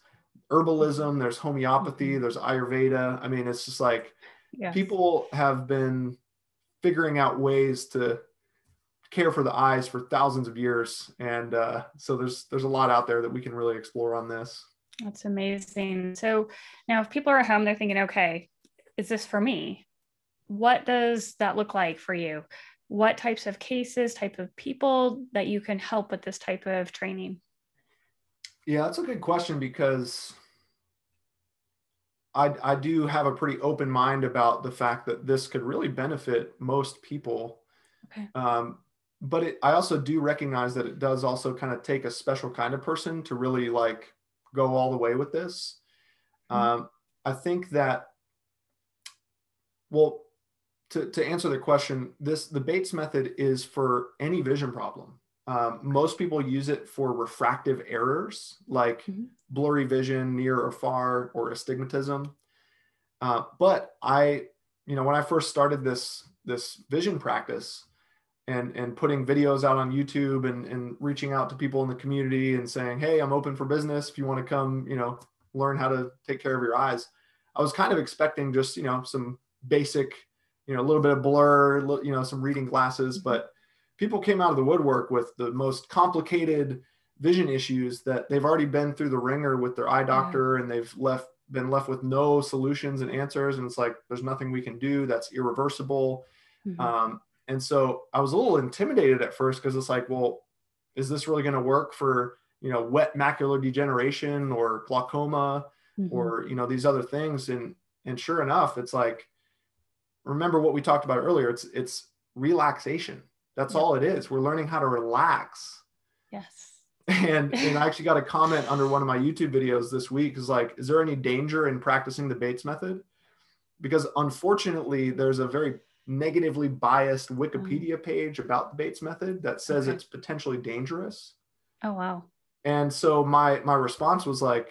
herbalism, there's homeopathy, there's Ayurveda. I mean, it's just like yes. people have been figuring out ways to care for the eyes for thousands of years. And uh, so there's, there's a lot out there that we can really explore on this. That's amazing. So now if people are at home, they're thinking, okay, is this for me? What does that look like for you? What types of cases, type of people that you can help with this type of training? Yeah, that's a good question, because I, I do have a pretty open mind about the fact that this could really benefit most people. Okay. Um, but it, I also do recognize that it does also kind of take a special kind of person to really like go all the way with this. Mm-hmm. Um, I think that, well, to, to answer the question, this, the Bates method is for any vision problem. Um, most people use it for refractive errors, like mm-hmm. blurry vision, near or far, or astigmatism. Uh, but I, you know, when I first started this, this vision practice and, and putting videos out on YouTube and, and reaching out to people in the community and saying, hey, I'm open for business. If you want to come, you know, learn how to take care of your eyes, I was kind of expecting just, you know, some basic, you know, a little bit of blur, you know, some reading glasses, but people came out of the woodwork with the most complicated vision issues that they've already been through the ringer with their eye doctor, yeah. and they've left, been left with no solutions and answers. And it's like, there's nothing we can do. That's irreversible. Mm-hmm. Um, and so I was a little intimidated at first, because it's like, well, is this really going to work for, you know, wet macular degeneration or glaucoma, mm-hmm. or, you know, these other things. And, and sure enough, it's like, remember what we talked about earlier, it's it's relaxation. That's yep. all it is. We're learning how to relax. Yes. And, and I actually got a comment under one of my YouTube videos this week, is like, is there any danger in practicing the Bates method? Because unfortunately, there's a very negatively biased Wikipedia mm. page about the Bates method that says okay. it's potentially dangerous. Oh, wow. And so my, my response was like,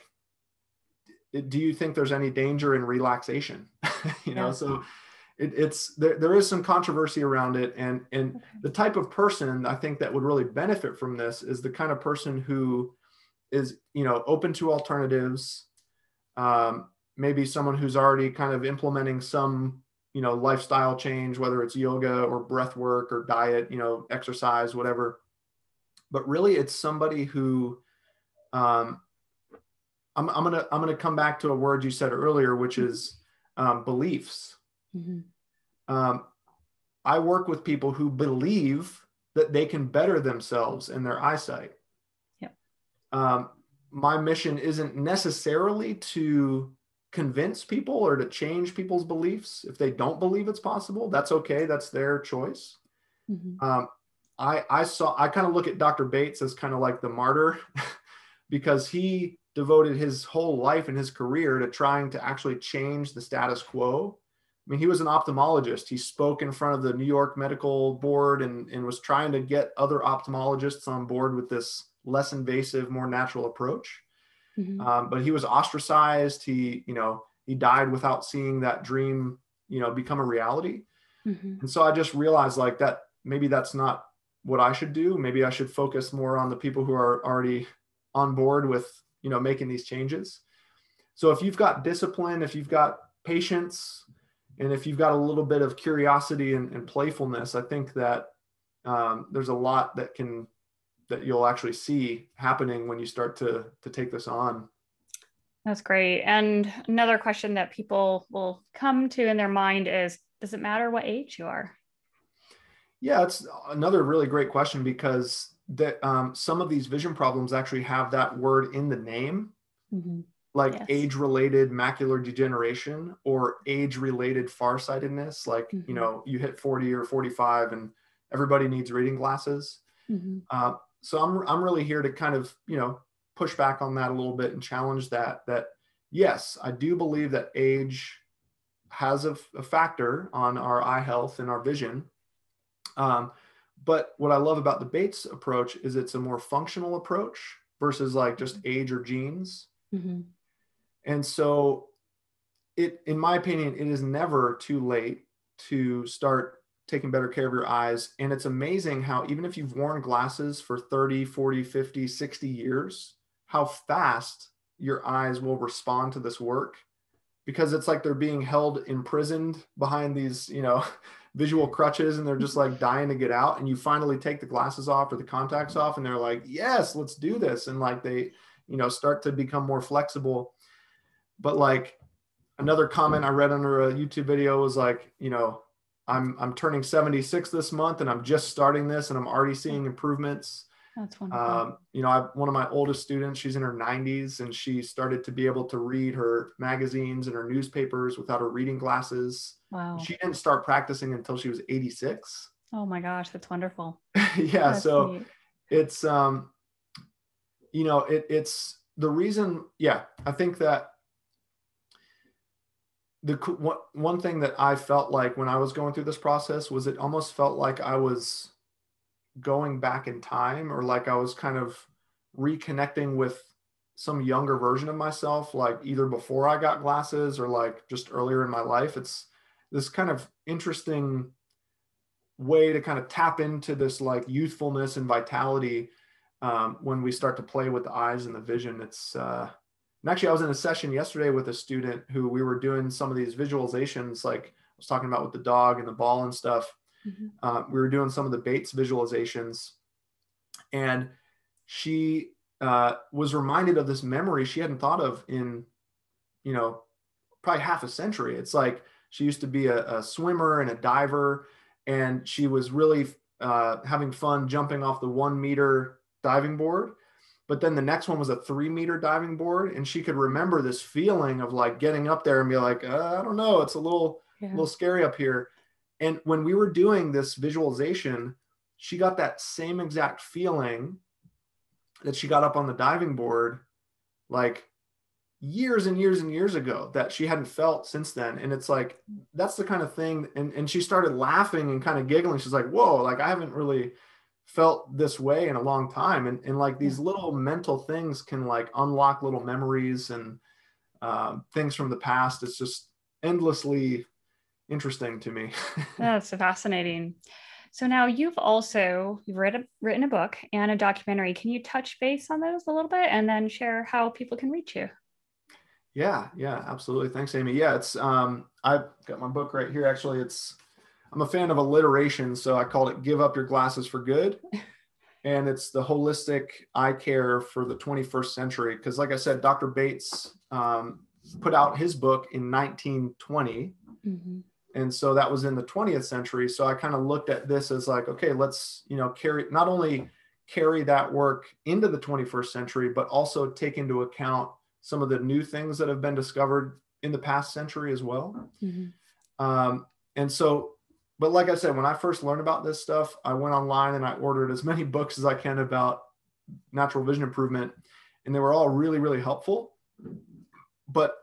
do you think there's any danger in relaxation? you know, yeah. so It, it's there, there is some controversy around it, and and okay. the type of person I think that would really benefit from this is the kind of person who is, you know, open to alternatives, um, maybe someone who's already kind of implementing some, you know, lifestyle change, whether it's yoga or breath work or diet, you know, exercise, whatever. But really, it's somebody who um, I'm, I'm gonna I'm gonna come back to a word you said earlier, which is um, beliefs. Mm-hmm. Um, I work with people who believe that they can better themselves in their eyesight. Yep. Um, my mission isn't necessarily to convince people or to change people's beliefs. If they don't believe it's possible, that's okay. That's their choice. Mm-hmm. Um, I, I saw, I kind of look at Doctor Bates as kind of like the martyr because he devoted his whole life and his career to trying to actually change the status quo. I mean, he was an ophthalmologist. He spoke in front of the New York Medical Board and, and was trying to get other ophthalmologists on board with this less invasive, more natural approach. Mm-hmm. Um, but he was ostracized. He, you know, he died without seeing that dream, you know, become a reality. Mm-hmm. And so I just realized like that, maybe that's not what I should do. Maybe I should focus more on the people who are already on board with, you know, making these changes. So if you've got discipline, if you've got patience, and if you've got a little bit of curiosity and, and playfulness, I think that um, there's a lot that can, that you'll actually see happening when you start to, to take this on. That's great. And another question that people will come to in their mind is, does it matter what age you are? Yeah, it's another really great question, because that um, some of these vision problems actually have that word in the name. Mm-hmm. like yes. age-related macular degeneration or age-related farsightedness. Like, mm-hmm. you know, you hit forty or forty-five and everybody needs reading glasses. Mm-hmm. Uh, so I'm, I'm really here to kind of, you know, push back on that a little bit and challenge that, that yes, I do believe that age has a, a factor on our eye health and our vision. Um, but what I love about the Bates approach is it's a more functional approach versus like just age or genes. Mm-hmm. And so it, in my opinion, it is never too late to start taking better care of your eyes. And it's amazing how even if you've worn glasses for thirty, forty, fifty, sixty years, how fast your eyes will respond to this work, because it's like they're being held imprisoned behind these, you know, visual crutches, and they're just like dying to get out. And you finally take the glasses off or the contacts off and they're like, yes, let's do this. And like they, you know, start to become more flexible. But like another comment I read under a YouTube video was like, you know, I'm, I'm turning seventy-six this month and I'm just starting this and I'm already seeing improvements. That's wonderful. Um, you know, I, one of my oldest students, she's in her nineties and she started to be able to read her magazines and her newspapers without her reading glasses. Wow. She didn't start practicing until she was eighty-six. Oh my gosh. That's wonderful. Yeah. That's so neat. It's, um, you know, it, it's the reason. Yeah. I think that the one, one thing that I felt like when I was going through this process was it almost felt like I was going back in time, or like I was kind of reconnecting with some younger version of myself, like either before I got glasses or like just earlier in my life. It's this kind of interesting way to kind of tap into this like youthfulness and vitality um, when we start to play with the eyes and the vision. It's uh, and actually I was in a session yesterday with a student who we were doing some of these visualizations, like I was talking about with the dog and the ball and stuff. Mm-hmm. Uh, we were doing some of the Bates visualizations, and she uh, was reminded of this memory she hadn't thought of in, you know, probably half a century. It's like she used to be a, a swimmer and a diver, and she was really uh, having fun jumping off the one meter diving board. But then the next one was a three meter diving board, and she could remember this feeling of like getting up there and be like, uh, I don't know, it's a little, yeah. little scary up here. And when we were doing this visualization, she got that same exact feeling that she got up on the diving board like years and years and years ago that she hadn't felt since then. And it's like, that's the kind of thing. And, and she started laughing and kind of giggling. She's like, whoa, like I haven't really felt this way in a long time. And, and like these little mental things can like unlock little memories and um, things from the past. It's just endlessly interesting to me. That's fascinating. So now you've also you've read a, written a book and a documentary. Can you touch base on those a little bit and then share how people can reach you? Yeah, yeah, absolutely. Thanks, Amy. Yeah, it's um, I've got my book right here. Actually, it's I'm a fan of alliteration, so I called it "Give Up Your Glasses for Good," and it's the holistic eye care for the twenty-first century. Because, like I said, Doctor Bates um, put out his book in nineteen twenty. Mm-hmm. And so that was in the twentieth century. So I kind of looked at this as like, okay, let's, you know, carry, not only carry that work into the twenty-first century, but also take into account some of the new things that have been discovered in the past century as well. Mm-hmm. Um, and so, but like I said, when I first learned about this stuff, I went online and I ordered as many books as I can about natural vision improvement. And they were all really, really helpful. But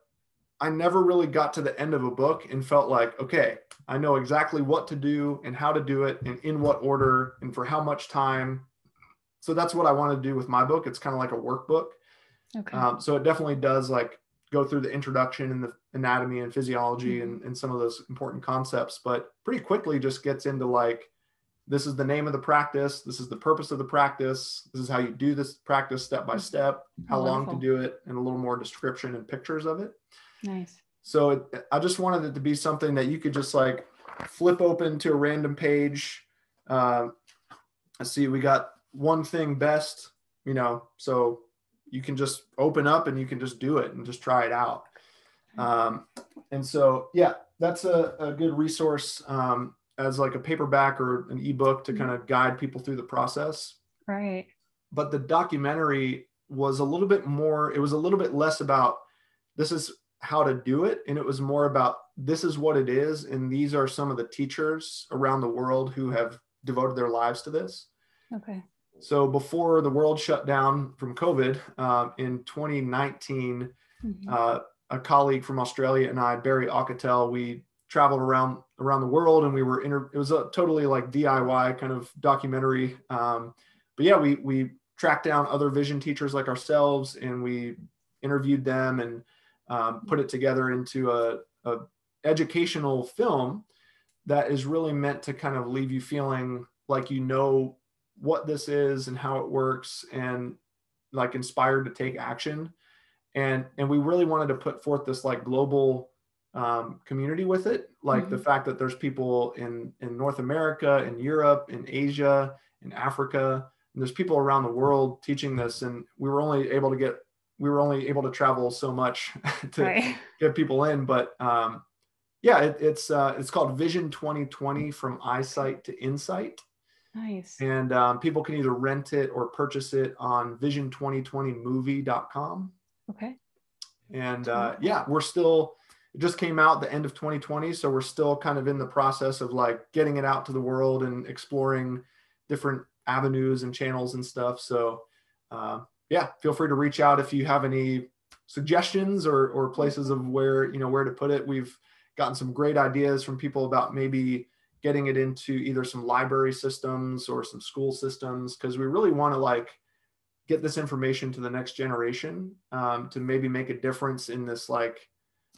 I never really got to the end of a book and felt like, okay, I know exactly what to do and how to do it and in what order and for how much time. So that's what I want to do with my book. It's kind of like a workbook. Okay. Um, so it definitely does like go through the introduction and the anatomy and physiology mm-hmm. and, and some of those important concepts, but pretty quickly just gets into like, this is the name of the practice. This is the purpose of the practice. This is how you do this practice step by step, how Wonderful. long to do it, and a little more description and pictures of it. Nice. So it, I just wanted it to be something that you could just like flip open to a random page. Uh, let's see, we got one thing best, you know, so you can just open up and you can just do it and just try it out. Um, and so, yeah, that's a, a good resource um, as like a paperback or an ebook to mm-hmm. kind of guide people through the process. Right. But the documentary was a little bit more, it was a little bit less about this is how to do it. And it was more about this is what it is. And these are some of the teachers around the world who have devoted their lives to this. Okay. So before the world shut down from COVID uh, in twenty nineteen, mm-hmm. uh, a colleague from Australia and I, Barry Ocatel, we traveled around around the world, and we were, inter- it was a totally like D I Y kind of documentary. Um, but yeah, we, we tracked down other vision teachers like ourselves, and we interviewed them and Um, put it together into a, a educational film that is really meant to kind of leave you feeling like you know what this is and how it works, and like inspired to take action. And and we really wanted to put forth this like global um, community with it, like mm-hmm. the fact that there's people in in North America, in Europe, in Asia, in Africa, and there's people around the world teaching this. And we were only able to get we were only able to travel so much to right. get people in. But um, yeah, it, it's uh, it's called Vision twenty twenty: From Eyesight to Insight. Nice. And um, people can either rent it or purchase it on vision twenty twenty movie dot com. Okay. And uh, yeah, we're still, it just came out the end of twenty twenty. So we're still kind of in the process of like getting it out to the world and exploring different avenues and channels and stuff. So uh, yeah, feel free to reach out if you have any suggestions or, or places of where, you know, where to put it. We've gotten some great ideas from people about maybe getting it into either some library systems or some school systems, because we really want to like get this information to the next generation um, to maybe make a difference in this like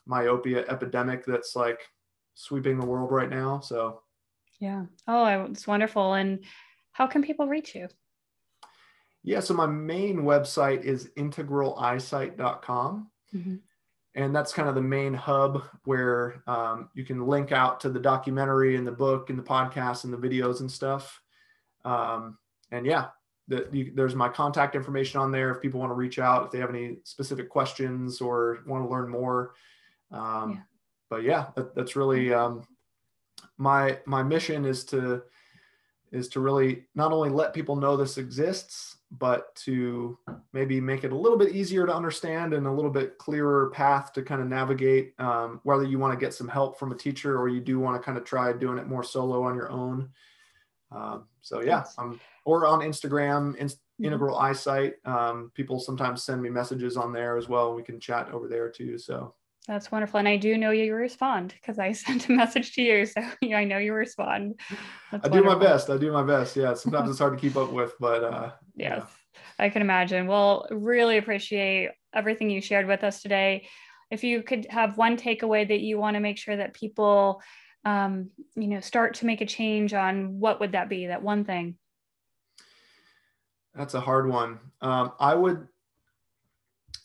myopia epidemic that's like sweeping the world right now. So yeah. Oh, it's wonderful. And how can people reach you? Yeah. So my main website is integral eyesight dot com. Mm-hmm. And that's kind of the main hub where um, you can link out to the documentary and the book and the podcast and the videos and stuff. Um, and yeah, the, you, there's my contact information on there if people want to reach out, if they have any specific questions or want to learn more. Um, yeah. But yeah, that, that's really um, my my mission is to is to really not only let people know this exists, but to maybe make it a little bit easier to understand and a little bit clearer path to kind of navigate, um, whether you want to get some help from a teacher or you do want to kind of try doing it more solo on your own. Um, so yeah, I'm, or on Instagram, in, Integral Eyesight. Um, people sometimes send me messages on there as well. We can chat over there too. So that's wonderful. And I do know you respond because I sent a message to you. So yeah, I know you respond. That's I do wonderful. my best. I do my best. Yeah. Sometimes it's hard to keep up with, but uh, yes, yeah. I can imagine. Well, really appreciate everything you shared with us today. If you could have one takeaway that you want to make sure that people, um, you know, start to make a change on, what would that be? That one thing. That's a hard one. Um, I would,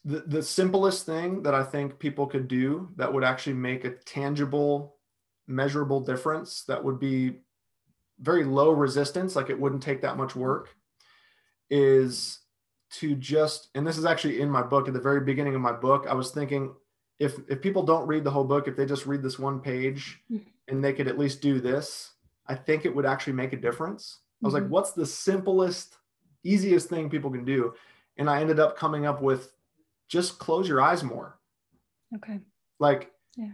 The, the simplest thing that I think people could do that would actually make a tangible, measurable difference, that would be very low resistance, like it wouldn't take that much work, is to just, and this is actually in my book, at the very beginning of my book, I was thinking if, if people don't read the whole book, if they just read this one page and they could at least do this, I think it would actually make a difference. I was mm-hmm. like, what's the simplest, easiest thing people can do? And I ended up coming up with, just close your eyes more. Okay. Like, yeah.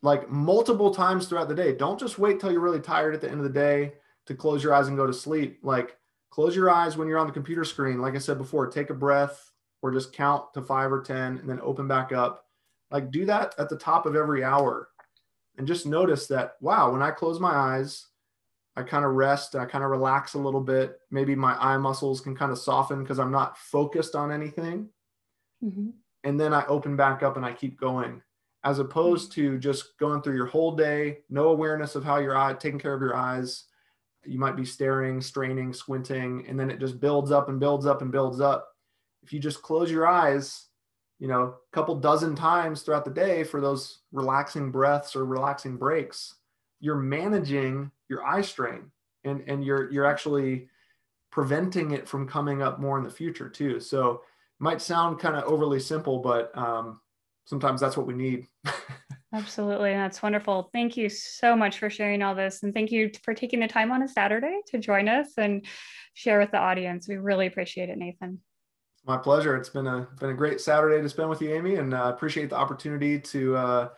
like multiple times throughout the day. Don't just wait till you're really tired at the end of the day to close your eyes and go to sleep. Like, close your eyes when you're on the computer screen. Like I said before, take a breath or just count to five or ten and then open back up. Like, do that at the top of every hour. And just notice that, wow, when I close my eyes, I kind of rest. I kind of relax a little bit. Maybe my eye muscles can kind of soften because I'm not focused on anything. Mm-hmm. And then I open back up and I keep going, as opposed to just going through your whole day, no awareness of how your eye, taking care of your eyes. You might be staring, straining, squinting, and then it just builds up and builds up and builds up. If you just close your eyes, you know, a couple dozen times throughout the day for those relaxing breaths or relaxing breaks, you're managing your eye strain, and, and you're, you're actually preventing it from coming up more in the future too. So might sound kind of overly simple, but um, sometimes that's what we need. Absolutely. That's wonderful. Thank you so much for sharing all this. And thank you for taking the time on a Saturday to join us and share with the audience. We really appreciate it, Nathan. My pleasure. It's been a, been a great Saturday to spend with you, Amy, and I uh, appreciate the opportunity to, uh,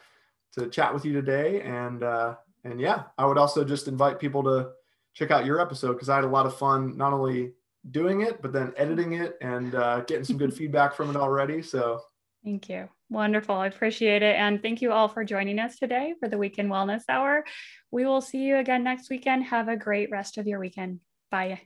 to chat with you today. And, uh, and yeah, I would also just invite people to check out your episode, because I had a lot of fun, not only doing it, but then editing it and uh, getting some good feedback from it already. So thank you. Wonderful. I appreciate it. And thank you all for joining us today for the Weekend Wellness Hour. We will see you again next weekend. Have a great rest of your weekend. Bye.